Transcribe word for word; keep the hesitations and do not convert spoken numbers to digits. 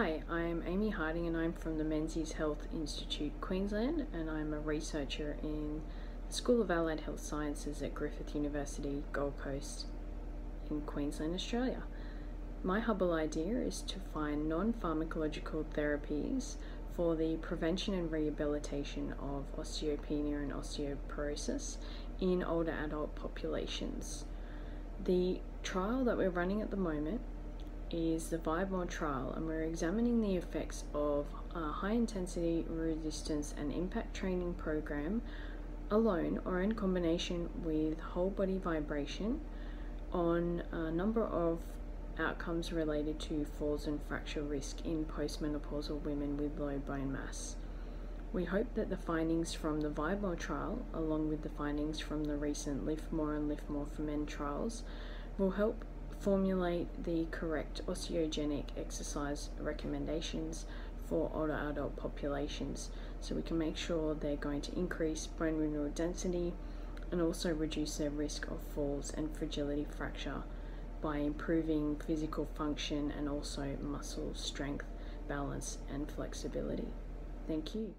Hi, I'm Amy Harding and I'm from the Menzies Health Institute, Queensland, and I'm a researcher in the School of Allied Health Sciences at Griffith University, Gold Coast in Queensland, Australia. My HubLE idea is to find non-pharmacological therapies for the prevention and rehabilitation of osteopenia and osteoporosis in older adult populations. The trial that we're running at the moment is the VibeMore trial, and we're examining the effects of a high intensity resistance and impact training program alone or in combination with whole body vibration on a number of outcomes related to falls and fracture risk in postmenopausal women with low bone mass. We hope that the findings from the VibeMore trial, along with the findings from the recent LIFTMOR and LIFTMOR for Men trials, will help formulate the correct osteogenic exercise recommendations for older adult populations, so we can make sure they're going to increase bone mineral density and also reduce their risk of falls and fragility fracture by improving physical function and also muscle strength, balance and flexibility. Thank you.